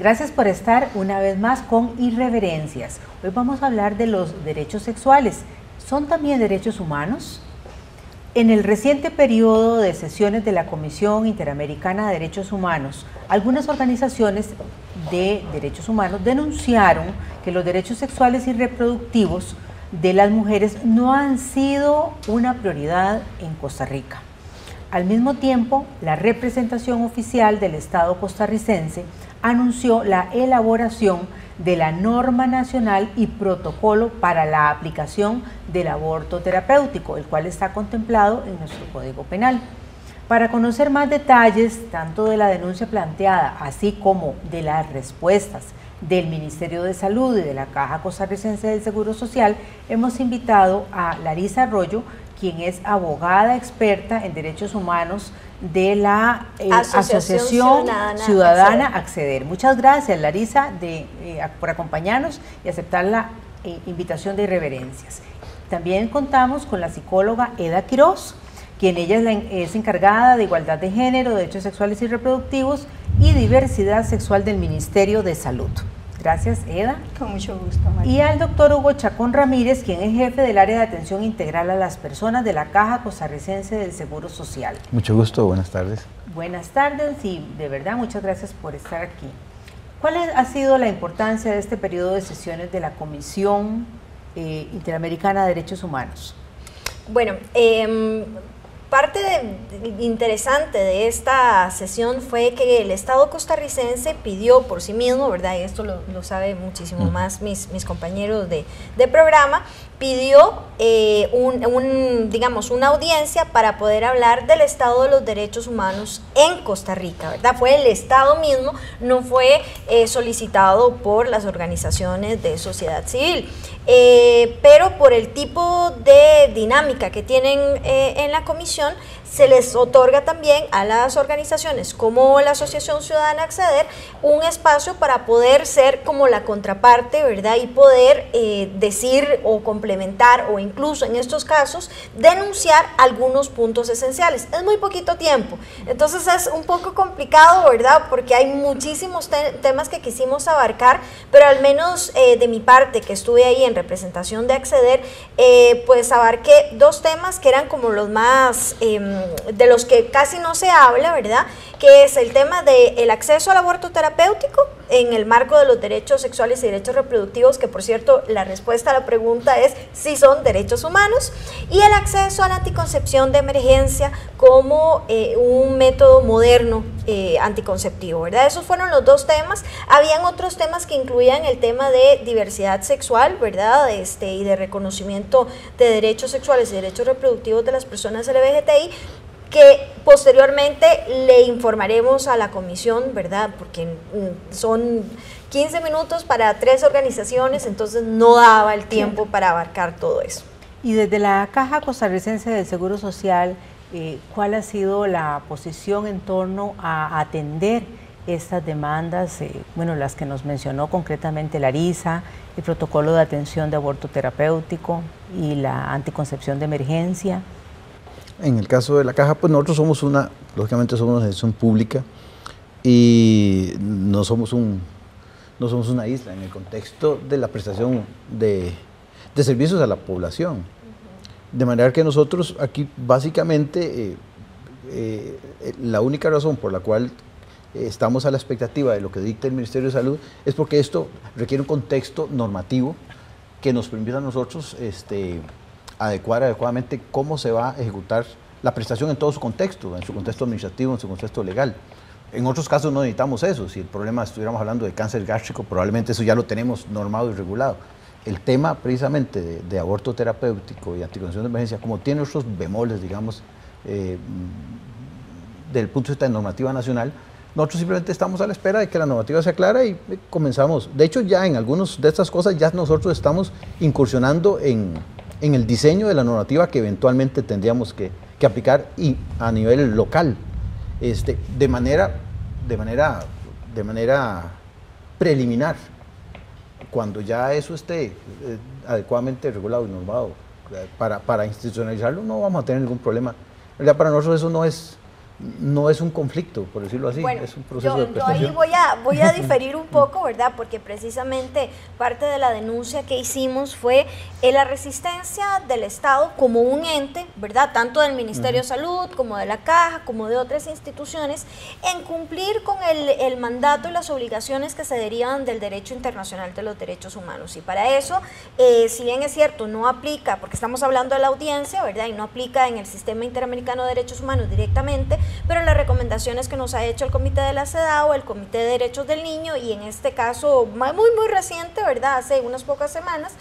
Gracias por estar una vez más con Irreverencias. Hoy vamos a hablar de los derechos sexuales. ¿Son también derechos humanos? En el reciente periodo de sesiones de la Comisión Interamericana de Derechos Humanos, algunas organizaciones de derechos humanos denunciaron que los derechos sexuales y reproductivos de las mujeres no han sido una prioridad en Costa Rica. Al mismo tiempo, la representación oficial del Estado costarricense anunció la elaboración de la norma nacional y protocolo para la aplicación del aborto terapéutico, el cual está contemplado en nuestro Código Penal. Para conocer más detalles, tanto de la denuncia planteada, así como de las respuestas del Ministerio de Salud y de la Caja Costarricense del Seguro Social, hemos invitado a Larissa Arroyo, quien es abogada experta en derechos humanos de la Asociación Ciudadana Acceder. Muchas gracias, Larissa, por acompañarnos y aceptar la invitación de Irreverencias. También contamos con la psicóloga Eda Quirós, quien ella es encargada de Igualdad de Género, Derechos Sexuales y Reproductivos y Diversidad Sexual del Ministerio de Salud. Gracias, Eda. Con mucho gusto, María. Y al doctor Hugo Chacón Ramírez, quien es jefe del área de atención integral a las personas de la Caja Costarricense del Seguro Social. Mucho gusto, buenas tardes. Buenas tardes y de verdad muchas gracias por estar aquí. ¿Cuál ha sido la importancia de este periodo de sesiones de la Comisión Interamericana de Derechos Humanos? Bueno, parte interesante de esta sesión fue que el Estado costarricense pidió por sí mismo, ¿verdad? Y esto lo sabe muchísimo más mis compañeros de programa, pidió una audiencia para poder hablar del estado de los derechos humanos en Costa Rica, ¿verdad? Fue el Estado mismo, no fue solicitado por las organizaciones de sociedad civil. Pero por el tipo de dinámica que tienen en la comisión, se les otorga también a las organizaciones como la Asociación Ciudadana Acceder un espacio para poder ser como la contraparte, ¿verdad? Y poder decir o complementar o incluso en estos casos denunciar algunos puntos esenciales. Es muy poquito tiempo, entonces es un poco complicado, ¿verdad? Porque hay muchísimos temas que quisimos abarcar, pero al menos de mi parte, que estuve ahí en representación de Acceder, pues abarqué dos temas que eran como los más... de los que casi no se habla, ¿verdad? Que es el tema del acceso al aborto terapéutico en el marco de los derechos sexuales y derechos reproductivos, que por cierto la respuesta a la pregunta es si son derechos humanos, y el acceso a la anticoncepción de emergencia como un método moderno anticonceptivo, ¿verdad? Esos fueron los dos temas. Habían otros temas que incluían el tema de diversidad sexual, ¿verdad? Y de reconocimiento de derechos sexuales y derechos reproductivos de las personas LGBTI, que posteriormente le informaremos a la comisión, ¿verdad? Porque son 15 minutos para 3 organizaciones, entonces no daba el tiempo para abarcar todo eso. Y desde la Caja Costarricense del Seguro Social, ¿cuál ha sido la posición en torno a atender estas demandas, bueno, las que nos mencionó concretamente Larissa, el protocolo de atención de aborto terapéutico y la anticoncepción de emergencia? En el caso de la Caja, pues nosotros somos lógicamente somos una institución pública y no somos una isla en el contexto de la prestación de servicios a la población. De manera que nosotros aquí básicamente la única razón por la cual estamos a la expectativa de lo que dicta el Ministerio de Salud es porque esto requiere un contexto normativo que nos permita a nosotros adecuar adecuadamente cómo se va a ejecutar la prestación en todo su contexto administrativo, en su contexto legal. En otros casos no necesitamos eso. Si el problema estuviéramos hablando de cáncer gástrico, probablemente eso ya lo tenemos normado y regulado. El tema precisamente de aborto terapéutico y anticoncepción de emergencia, como tiene otros bemoles, digamos, del punto de vista de normativa nacional, nosotros simplemente estamos a la espera de que la normativa sea clara y comenzamos. De hecho, ya en algunas de estas cosas ya nosotros estamos incursionando en el diseño de la normativa que eventualmente tendríamos que aplicar y a nivel local, de manera preliminar. Cuando ya eso esté adecuadamente regulado y normado para institucionalizarlo, no vamos a tener ningún problema. Para nosotros eso no es no es un conflicto, por decirlo así, bueno, es un proceso de prestación. Yo ahí voy a diferir un poco, ¿verdad? Porque precisamente parte de la denuncia que hicimos fue la resistencia del Estado como un ente, ¿verdad? Tanto del Ministerio de Salud, como de la Caja, como de otras instituciones, en cumplir con el mandato y las obligaciones que se derivan del derecho internacional de los derechos humanos. Y para eso, si bien es cierto, no aplica, porque estamos hablando de la audiencia, ¿verdad? Y no aplica en el sistema interamericano de derechos humanos directamente, pero las recomendaciones que nos ha hecho el Comité de la CEDAW, el Comité de Derechos del Niño, y en este caso muy muy reciente, ¿verdad?, hace unas pocas semanas,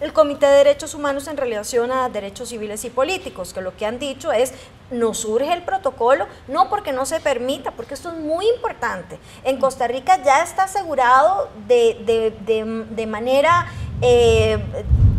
el Comité de Derechos Humanos en relación a derechos civiles y políticos, que lo que han dicho es: nos urge el protocolo, no porque no se permita, porque esto es muy importante. En Costa Rica ya está asegurado de manera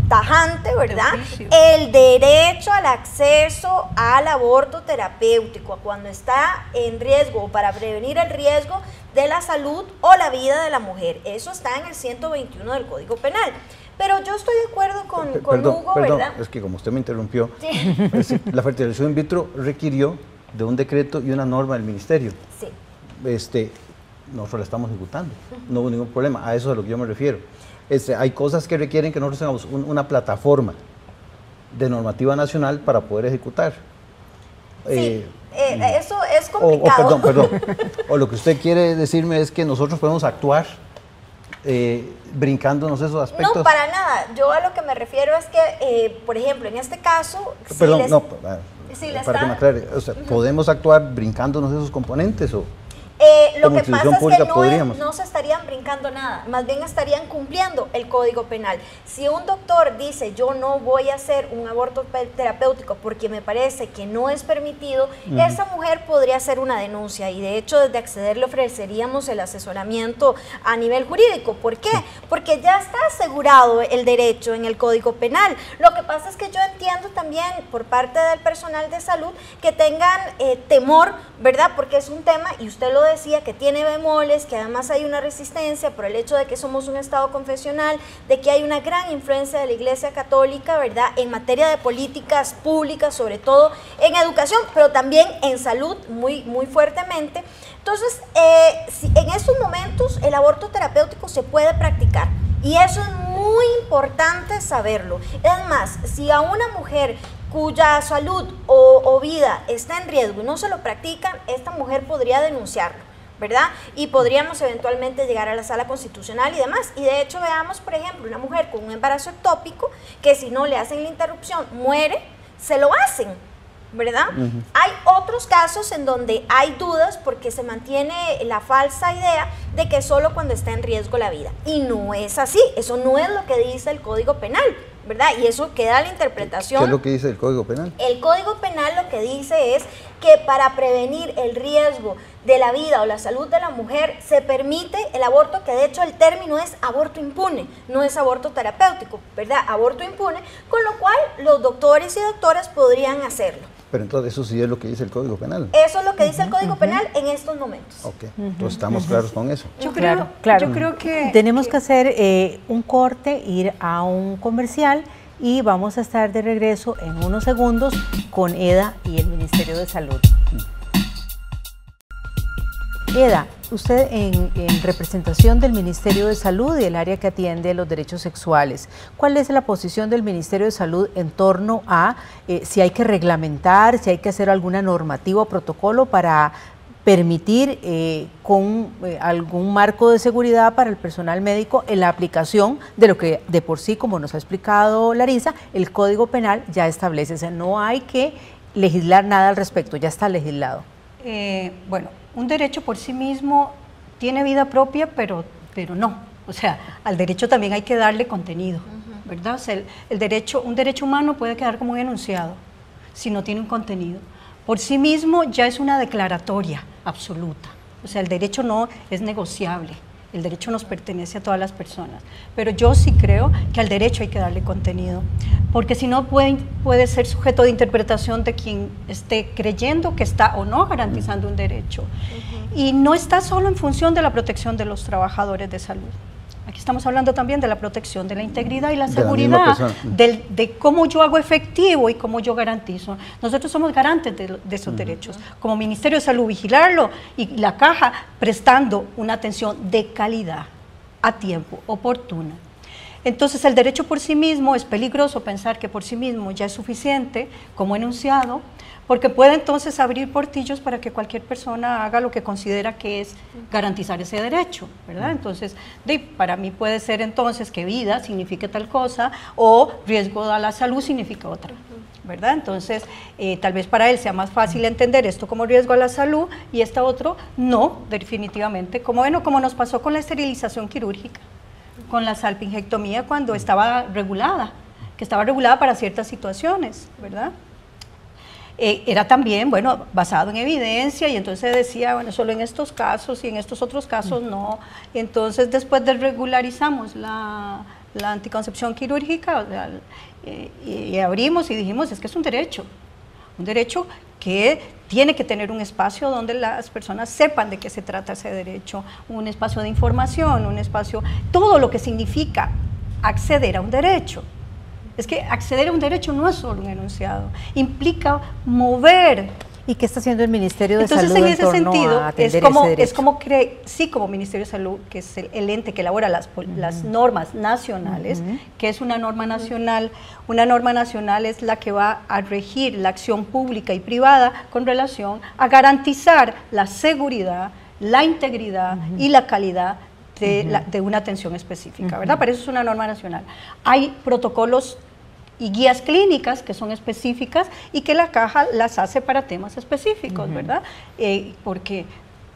tajante, ¿verdad?, el derecho al acceso al aborto terapéutico cuando está en riesgo o para prevenir el riesgo de la salud o la vida de la mujer. Eso está en el 121 del Código Penal. Pero yo estoy de acuerdo con Hugo, ¿verdad? Es que como usted me interrumpió, sí. La fertilización in vitro requirió de un decreto y una norma del ministerio. Sí. Nosotros la estamos ejecutando, no hubo ningún problema, a eso es a lo que yo me refiero. Hay cosas que requieren que nosotros tengamos una plataforma de normativa nacional para poder ejecutar. Sí, eso es complicado. Perdón. O lo que usted quiere decirme es que nosotros podemos actuar brincándonos esos aspectos. No, para nada. Yo a lo que me refiero es que, por ejemplo, en este caso... Perdón, para que me aclare. O sea, ¿podemos actuar brincándonos esos componentes o...? Lo que pasa es que no se estarían brincando nada, más bien estarían cumpliendo el Código Penal. Si un doctor dice: yo no voy a hacer un aborto terapéutico porque me parece que no es permitido, esa mujer podría hacer una denuncia, y de hecho desde Acceder le ofreceríamos el asesoramiento a nivel jurídico. ¿Por qué? Porque ya está asegurado el derecho en el Código Penal. Lo que pasa es que yo entiendo también por parte del personal de salud que tengan temor, ¿verdad? Porque es un tema, y usted lo decía, que tiene bemoles, que además hay una resistencia por el hecho de que somos un Estado confesional, de que hay una gran influencia de la Iglesia Católica, ¿verdad?, en materia de políticas públicas, sobre todo en educación, pero también en salud muy, muy fuertemente. Entonces, si en estos momentos el aborto terapéutico se puede practicar, y eso es muy importante saberlo. Es más, si a una mujer cuya salud o vida está en riesgo y no se lo practican, esta mujer podría denunciarlo, ¿verdad? Y podríamos eventualmente llegar a la Sala Constitucional y demás. Y de hecho veamos, por ejemplo, una mujer con un embarazo ectópico que si no le hacen la interrupción muere, se lo hacen, ¿verdad? Hay otros casos en donde hay dudas porque se mantiene la falsa idea de que solo cuando está en riesgo la vida. Y no es así, eso no es lo que dice el Código Penal, ¿verdad? Y eso queda a la interpretación. ¿Qué es lo que dice el Código Penal? El Código Penal lo que dice es que para prevenir el riesgo de la vida o la salud de la mujer se permite el aborto, que de hecho el término es aborto impune, no es aborto terapéutico, ¿verdad? Aborto impune, con lo cual los doctores y doctoras podrían hacerlo. Pero entonces eso sí es lo que dice el Código Penal. Eso es lo que dice el Código Penal en estos momentos. Ok, entonces estamos claros con eso. Yo creo que... Tenemos que hacer un corte, ir a un comercial, y vamos a estar de regreso en unos segundos con Eda y el Ministerio de Salud. Eda, usted en representación del Ministerio de Salud y el área que atiende los derechos sexuales, ¿cuál es la posición del Ministerio de Salud en torno a si hay que reglamentar, si hay que hacer alguna normativa o protocolo para permitir con algún marco de seguridad para el personal médico en la aplicación de lo que de por sí, como nos ha explicado Larissa, el Código Penal ya establece? O sea, no hay que legislar nada al respecto, ya está legislado. Bueno, un derecho por sí mismo tiene vida propia, pero no. O sea, al derecho también hay que darle contenido, ¿verdad? O sea, un derecho humano puede quedar como un enunciado si no tiene un contenido. Por sí mismo ya es una declaratoria absoluta. O sea, el derecho no es negociable. El derecho nos pertenece a todas las personas. Pero yo sí creo que al derecho hay que darle contenido, porque si no puede ser sujeto de interpretación de quien esté creyendo que está o no garantizando un derecho. Y no está solo en función de la protección de los trabajadores de salud. Aquí estamos hablando también de la protección de la integridad y la seguridad, de cómo yo hago efectivo y cómo yo garantizo. Nosotros somos garantes de esos derechos. Como Ministerio de Salud, vigilarlo, y la Caja prestando una atención de calidad, a tiempo, oportuna. Entonces, el derecho por sí mismo es peligroso pensar que por sí mismo ya es suficiente, como enunciado, porque puede entonces abrir portillos para que cualquier persona haga lo que considera que es garantizar ese derecho, ¿verdad? Entonces, para mí puede ser entonces que vida signifique tal cosa o riesgo a la salud significa otra, ¿verdad? Entonces, tal vez para él sea más fácil entender esto como riesgo a la salud y este otro no, definitivamente, como, bueno, como nos pasó con la esterilización quirúrgica, con la salpingectomía cuando estaba regulada, que estaba regulada para ciertas situaciones, ¿verdad? Era también, bueno, basado en evidencia y entonces decía, bueno, solo en estos casos y en estos otros casos no. Entonces, después desregularizamos la anticoncepción quirúrgica, o sea, y abrimos y dijimos, es que es un derecho que tiene que tener un espacio donde las personas sepan de qué se trata ese derecho, un espacio de información, un espacio, todo lo que significa acceder a un derecho. Es que acceder a un derecho no es solo un enunciado, implica mover. ¿Y qué está haciendo el Ministerio de Salud en torno a atender ese derecho? Entonces, en ese sentido, es como sí, como Ministerio de Salud, que es el ente que elabora las normas nacionales, que es una norma nacional. Una norma nacional es la que va a regir la acción pública y privada con relación a garantizar la seguridad, la integridad y la calidad de una atención específica, ¿verdad? Para eso es una norma nacional. Hay protocolos y guías clínicas que son específicas y que la Caja las hace para temas específicos, ¿verdad? Porque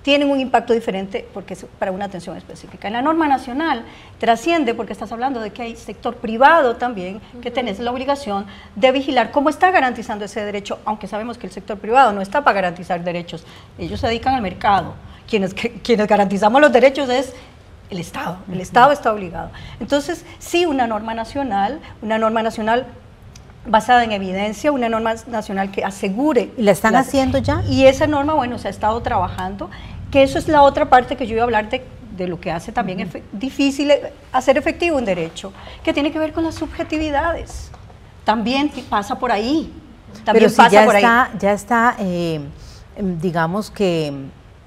tienen un impacto diferente porque es para una atención específica. En la norma nacional trasciende porque estás hablando de que hay sector privado también que tenés la obligación de vigilar cómo está garantizando ese derecho, aunque sabemos que el sector privado no está para garantizar derechos. Ellos se dedican al mercado. Quienes garantizamos los derechos es el Estado, el Estado está obligado. Entonces, sí, una norma nacional basada en evidencia, una norma nacional que asegure. ¿Y la están haciendo ya? Y esa norma, bueno, se ha estado trabajando, que eso es la otra parte que yo iba a hablar de lo que hace también difícil hacer efectivo un derecho, que tiene que ver con las subjetividades. También pasa por ahí. También ya está, digamos que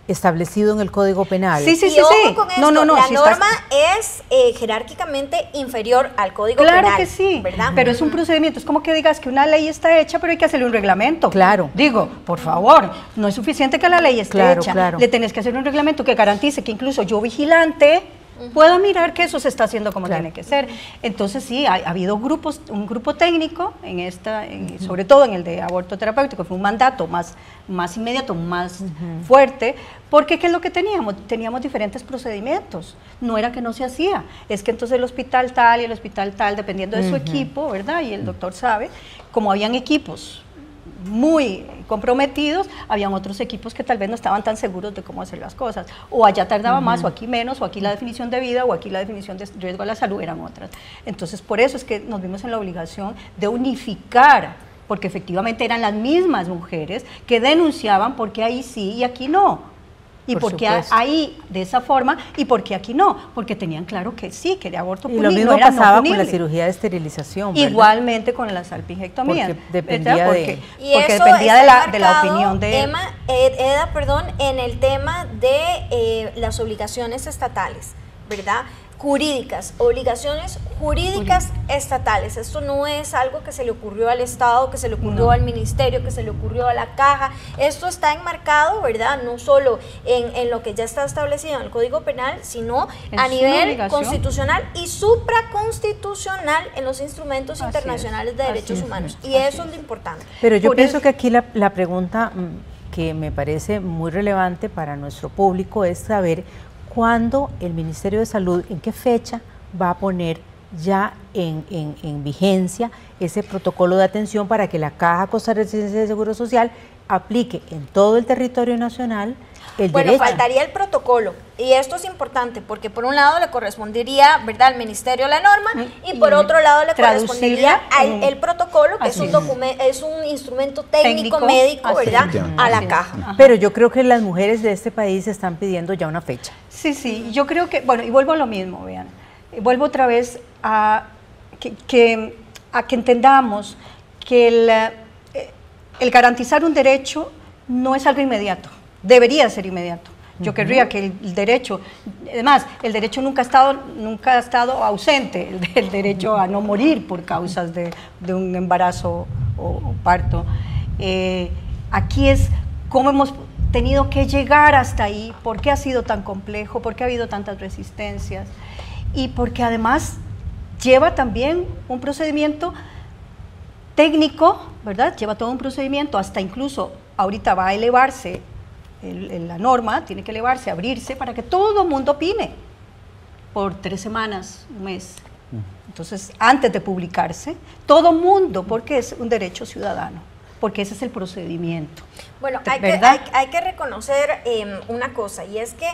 establecido en el Código Penal. Sí, sí, sí. Y ojo con esto, la norma es jerárquicamente inferior al Código Penal. Claro que sí, ¿verdad? Pero es un procedimiento, es como que digas que una ley está hecha, pero hay que hacerle un reglamento. Claro. Digo, por favor, no es suficiente que la ley esté hecha. Claro. Le tenés que hacer un reglamento que garantice que incluso yo, vigilante, pueda mirar que eso se está haciendo como tiene que ser. Entonces sí, ha habido grupos, un grupo técnico, en esta, sobre todo en el de aborto terapéutico, fue un mandato más inmediato, más fuerte, porque ¿qué es lo que teníamos? Teníamos diferentes procedimientos, no era que no se hacía, es que entonces el hospital tal y el hospital tal, dependiendo de su equipo, ¿verdad? Y el doctor sabe, como habían equipos muy comprometidos, habían otros equipos que tal vez no estaban tan seguros de cómo hacer las cosas, o allá tardaba más, o aquí menos, o aquí la definición de vida, o aquí la definición de riesgo a la salud eran otras. Entonces, por eso es que nos vimos en la obligación de unificar, porque efectivamente eran las mismas mujeres que denunciaban porque ahí sí y aquí no. Y porque ahí, de esa forma, y porque aquí no, porque tenían claro que sí, que de aborto punible. Y lo mismo no era pasaba con la cirugía de esterilización, ¿verdad? Igualmente con la salpingectomía. Porque dependía, dependía de la opinión de Eda, perdón, en el tema de las obligaciones estatales, ¿verdad? Jurídicas, obligaciones jurídicas estatales. Esto no es algo que se le ocurrió al Estado, que se le ocurrió al Ministerio, que se le ocurrió a la Caja. Esto está enmarcado, ¿verdad? No solo en lo que ya está establecido en el Código Penal, sino a nivel constitucional y supraconstitucional en los instrumentos internacionales de derechos humanos. Y eso es lo importante. Pero yo pienso que aquí la pregunta que me parece muy relevante para nuestro público es saber ¿cuándo el Ministerio de Salud, en qué fecha va a poner ya en vigencia ese protocolo de atención para que la Caja Costarricense del Seguro Social aplique en todo el territorio nacional el derecho? Bueno, faltaría el protocolo, y esto es importante porque por un lado le correspondería, ¿verdad?, al Ministerio la norma, y por otro lado le correspondería el protocolo, que es un instrumento técnico, médico, ¿verdad?, a la Caja. Pero yo creo que las mujeres de este país están pidiendo ya una fecha. Sí, sí, yo creo que, bueno, y vuelvo a lo mismo, vean, vuelvo otra vez a que entendamos que el garantizar un derecho no es algo inmediato, debería ser inmediato. Yo querría que el derecho, además, el derecho nunca ha estado ausente, el derecho a no morir por causas de un embarazo o parto. Aquí es cómo hemos tenido que llegar hasta ahí, por qué ha sido tan complejo, por qué ha habido tantas resistencias y porque además lleva también un procedimiento técnico, ¿verdad? Lleva todo un procedimiento, hasta incluso ahorita va a elevarse la norma, tiene que elevarse, abrirse para que todo el mundo opine por 3 semanas, un mes. Entonces, antes de publicarse, todo el mundo, porque es un derecho ciudadano, porque ese es el procedimiento. Bueno, hay que reconocer una cosa, y es que,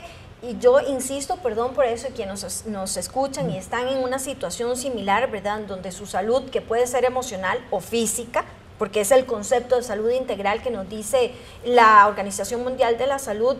y yo insisto, perdón por eso, quienes nos escuchan y están en una situación similar, ¿verdad?, donde su salud, que puede ser emocional o física, porque es el concepto de salud integral que nos dice la Organización Mundial de la Salud,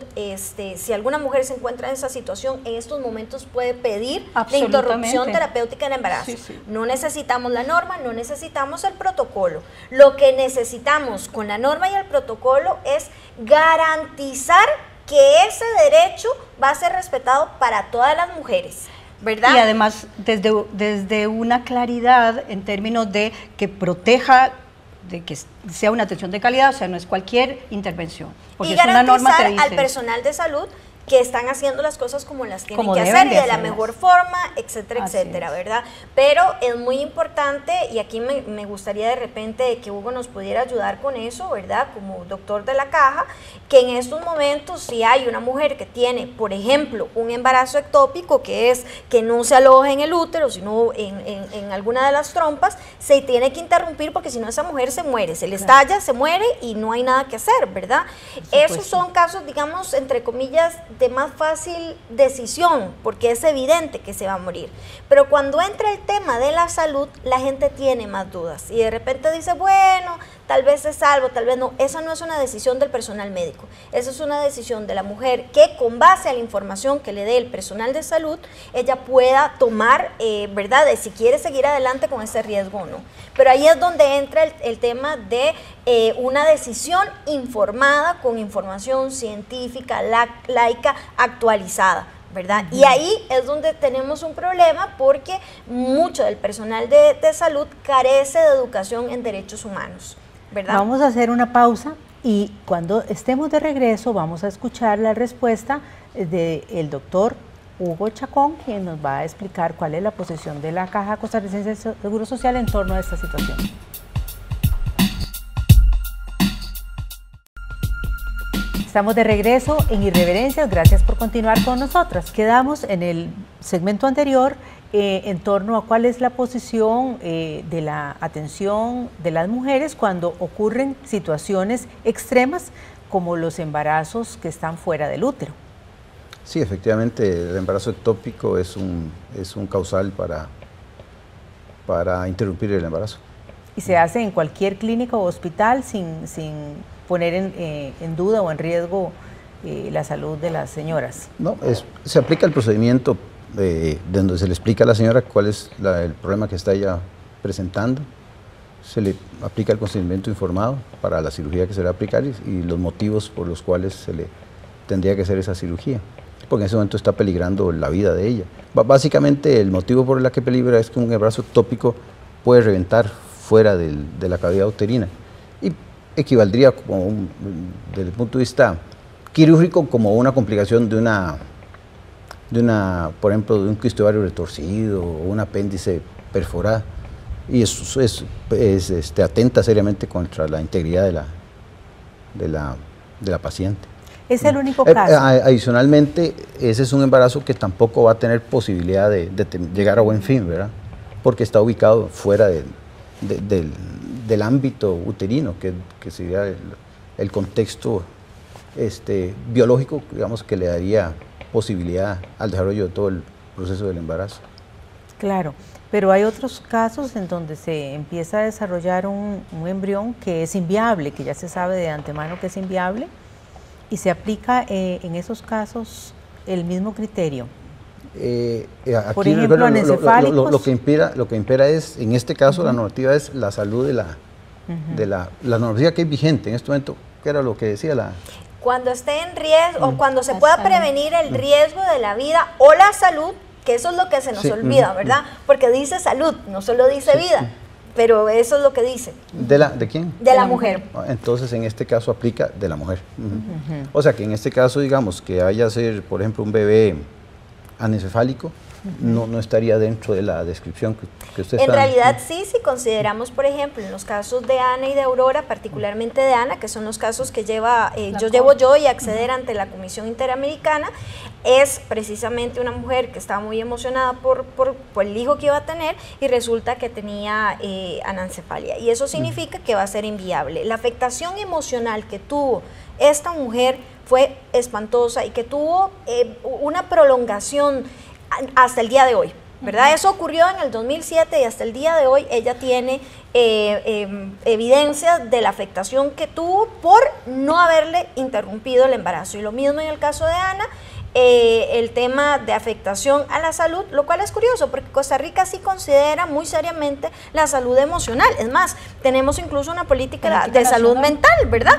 si alguna mujer se encuentra en esa situación, en estos momentos puede pedir la interrupción terapéutica del embarazo. Sí, sí. No necesitamos la norma, no necesitamos el protocolo. Lo que necesitamos con la norma y el protocolo es garantizar que ese derecho va a ser respetado para todas las mujeres, ¿verdad? Y además desde una claridad en términos de que proteja, de que sea una atención de calidad, o sea, no es cualquier intervención. Porque y es una norma que dice al personal de salud que están haciendo las cosas como las tienen que hacer y de la mejor forma, etcétera, etcétera, ¿verdad? Pero es muy importante, y aquí me gustaría de repente que Hugo nos pudiera ayudar con eso, ¿verdad? Como doctor de la Caja, que en estos momentos si hay una mujer que tiene, por ejemplo, un embarazo ectópico, que es que no se aloja en el útero, sino en alguna de las trompas, se tiene que interrumpir porque si no esa mujer se muere, se le estalla, se muere y no hay nada que hacer, ¿verdad? Esos son casos, digamos, entre comillas, de más fácil decisión, porque es evidente que se va a morir. Pero cuando entra el tema de la salud, la gente tiene más dudas y de repente dice, bueno, tal vez se salvo, tal vez no. Esa no es una decisión del personal médico, esa es una decisión de la mujer que, con base a la información que le dé el personal de salud, ella pueda tomar, ¿verdad?, de si quiere seguir adelante con ese riesgo o no. Pero ahí es donde entra el tema de una decisión informada, con información científica, laica, actualizada, ¿verdad? Y ahí es donde tenemos un problema, porque mucho del personal de salud carece de educación en derechos humanos, ¿verdad? Vamos a hacer una pausa y cuando estemos de regreso vamos a escuchar la respuesta del doctor Hugo Chacón, quien nos va a explicar cuál es la posición de la Caja Costarricense del Seguro Social en torno a esta situación. Estamos de regreso en Irreverencias, gracias por continuar con nosotras. Quedamos en el segmento anterior en torno a cuál es la posición de la atención de las mujeres cuando ocurren situaciones extremas como los embarazos que están fuera del útero. Sí, efectivamente, el embarazo ectópico es un causal para interrumpir el embarazo. Y se hace en cualquier clínica o hospital sin poner en duda o en riesgo la salud de las señoras. No, se aplica el procedimiento de donde se le explica a la señora cuál es el problema que está ella presentando, se le aplica el consentimiento informado para la cirugía que se le va a aplicar y los motivos por los cuales se le tendría que hacer esa cirugía, porque en ese momento está peligrando la vida de ella. Básicamente el motivo por el que peligra es que un embarazo ectópico puede reventar fuera de la cavidad uterina, y equivaldría, desde el punto de vista quirúrgico, como una complicación de una, por ejemplo, de un quistovario retorcido o un apéndice perforado, y eso atenta seriamente contra la integridad de la paciente. ¿Es el único caso? Adicionalmente, ese es un embarazo que tampoco va a tener posibilidad de llegar a buen fin, ¿verdad?, porque está ubicado fuera del ámbito uterino, que sería el contexto biológico, digamos, que le daría posibilidad al desarrollo de todo el proceso del embarazo. Claro, pero hay otros casos en donde se empieza a desarrollar un embrión que es inviable, que ya se sabe de antemano que es inviable, y se aplica en esos casos el mismo criterio. Por ejemplo, lo que impera es, en este caso, la normativa es la salud de la, la normativa que es vigente en este momento, que era lo que decía la... Cuando esté en riesgo, o cuando se pueda prevenir el riesgo de la vida o la salud, que eso es lo que se nos olvida, ¿verdad? Porque dice salud, no solo dice vida, pero eso es lo que dice. ¿De quién? De la mujer. Entonces, en este caso aplica de la mujer. O sea, que en este caso, digamos, que vaya a ser, por ejemplo, un bebé anencefálico, no estaría dentro de la descripción que usted está... En realidad sí, si consideramos, por ejemplo, en los casos de Ana y de Aurora, particularmente de Ana, que son los casos que lleva yo y Acceder ante la Comisión Interamericana, es precisamente una mujer que estaba muy emocionada por el hijo que iba a tener y resulta que tenía anencefalia. Y eso significa que va a ser inviable. La afectación emocional que tuvo esta mujer fue espantosa y que tuvo una prolongación hasta el día de hoy, ¿verdad? Eso ocurrió en el 2007 y hasta el día de hoy ella tiene evidencia de la afectación que tuvo por no haberle interrumpido el embarazo. Y lo mismo en el caso de Ana, el tema de afectación a la salud, lo cual es curioso porque Costa Rica sí considera muy seriamente la salud emocional. Es más, tenemos incluso una política de salud mental, ¿verdad?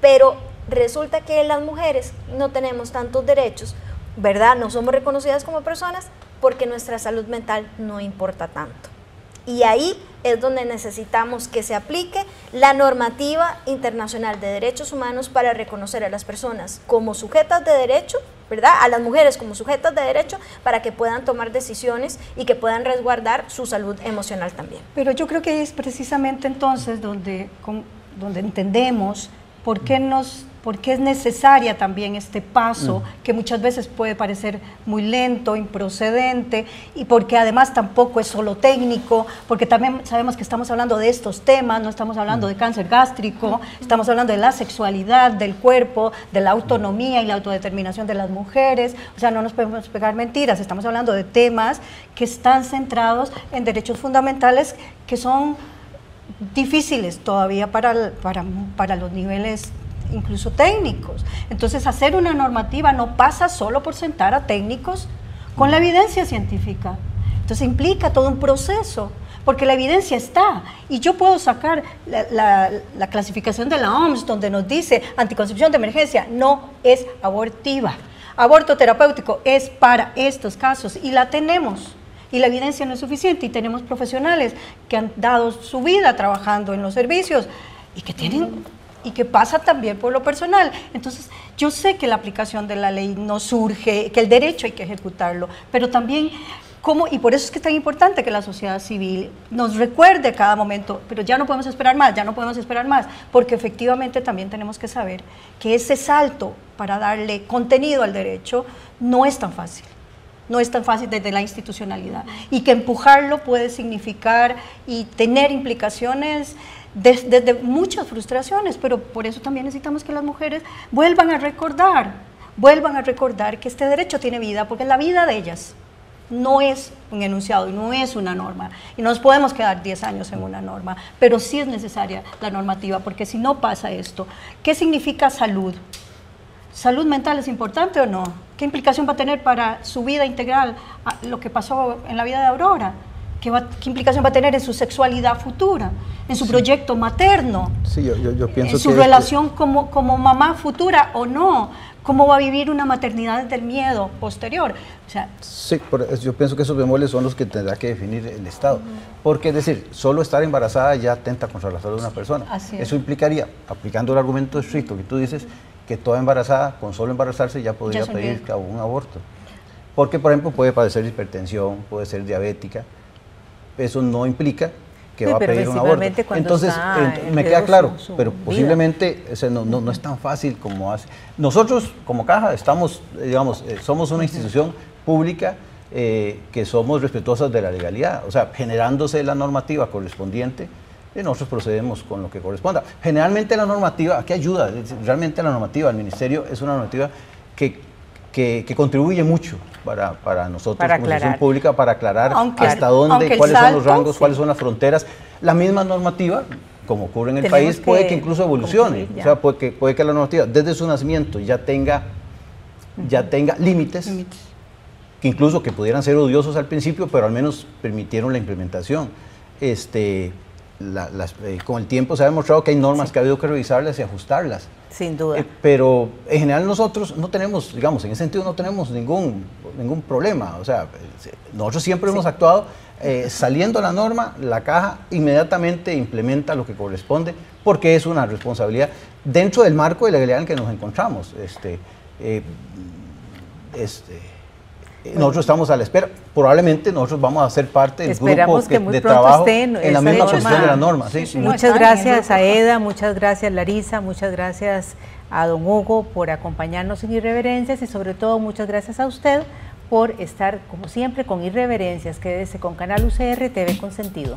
Pero resulta que las mujeres no tenemos tantos derechos, ¿verdad? No somos reconocidas como personas porque nuestra salud mental no importa tanto. Y ahí es donde necesitamos que se aplique la normativa internacional de derechos humanos para reconocer a las personas como sujetas de derecho, ¿verdad? A las mujeres como sujetas de derecho para que puedan tomar decisiones y que puedan resguardar su salud emocional también. Pero yo creo que es precisamente entonces donde entendemos por qué nos... porque es necesaria también este paso que muchas veces puede parecer muy lento, improcedente, y porque además tampoco es solo técnico, porque también sabemos que estamos hablando de estos temas, no estamos hablando de cáncer gástrico, estamos hablando de la sexualidad, del cuerpo, de la autonomía y la autodeterminación de las mujeres, o sea, no nos podemos pegar mentiras, estamos hablando de temas que están centrados en derechos fundamentales que son difíciles todavía para los niveles incluso técnicos. Entonces, hacer una normativa no pasa solo por sentar a técnicos con la evidencia científica. Entonces, implica todo un proceso, porque la evidencia está. Y yo puedo sacar la clasificación de la OMS, donde nos dice anticoncepción de emergencia no es abortiva. Aborto terapéutico es para estos casos, y la tenemos. Y la evidencia no es suficiente, y tenemos profesionales que han dado su vida trabajando en los servicios, y que tienen... y que pasa también por lo personal. Entonces, yo sé que la aplicación de la ley no surge, que el derecho hay que ejecutarlo, pero también cómo, y por eso es que es tan importante que la sociedad civil nos recuerde a cada momento, pero ya no podemos esperar más, ya no podemos esperar más, porque efectivamente también tenemos que saber que ese salto para darle contenido al derecho no es tan fácil. No es tan fácil desde la institucionalidad, y que empujarlo puede significar y tener implicaciones desde muchas frustraciones, pero por eso también necesitamos que las mujeres vuelvan a recordar que este derecho tiene vida, porque la vida de ellas no es un enunciado y no es una norma, y no nos podemos quedar 10 años en una norma, pero sí es necesaria la normativa, porque si no pasa esto, ¿qué significa salud? ¿Salud mental es importante o no? ¿Qué implicación va a tener para su vida integral lo que pasó en la vida de Aurora? ¿Qué implicación va a tener en su sexualidad futura, en su proyecto materno, yo pienso en su relación como mamá futura o no? ¿Cómo va a vivir una maternidad del miedo posterior? O sea, sí, yo pienso que esos bemoles son los que tendrá que definir el Estado. Porque es decir, solo estar embarazada ya atenta contra la salud de una persona. Eso implicaría, aplicando el argumento estricto que tú dices, que toda embarazada, con solo embarazarse, ya podría pedir un aborto. Porque, por ejemplo, puede padecer hipertensión, puede ser diabética. Eso no implica que va a pedir un aborto. Entonces, me queda claro, pero posiblemente no es tan fácil como hace. Nosotros, como Caja, estamos, digamos, somos una institución pública que somos respetuosas de la legalidad. O sea, generándose la normativa correspondiente, nosotros procedemos con lo que corresponda. Generalmente la normativa, ¿a qué ayuda? Realmente la normativa del Ministerio es una normativa que contribuye mucho para nosotros como institución pública, para aclarar hasta dónde, cuáles son los rangos, cuáles son las fronteras. La misma normativa, como ocurre en el país, puede que incluso evolucione. O sea, puede que la normativa desde su nacimiento ya tenga límites que incluso que pudieran ser odiosos al principio, pero al menos permitieron la implementación. Con el tiempo se ha demostrado que hay normas que ha habido que revisarlas y ajustarlas. Sin duda. Pero en general nosotros no tenemos, digamos, en ese sentido no tenemos ningún problema. O sea, nosotros siempre hemos actuado saliendo la norma, la Caja inmediatamente implementa lo que corresponde, porque es una responsabilidad dentro del marco de la legalidad en el que nos encontramos. Nosotros estamos a la espera. Probablemente nosotros vamos a ser parte del grupo de trabajo en la misma posición de la norma. Sí. Muchas gracias a Eda, muchas gracias Larissa, muchas gracias a don Hugo por acompañarnos en Irreverencias y sobre todo muchas gracias a usted por estar como siempre con Irreverencias. Quédese con Canal UCR TV con sentido.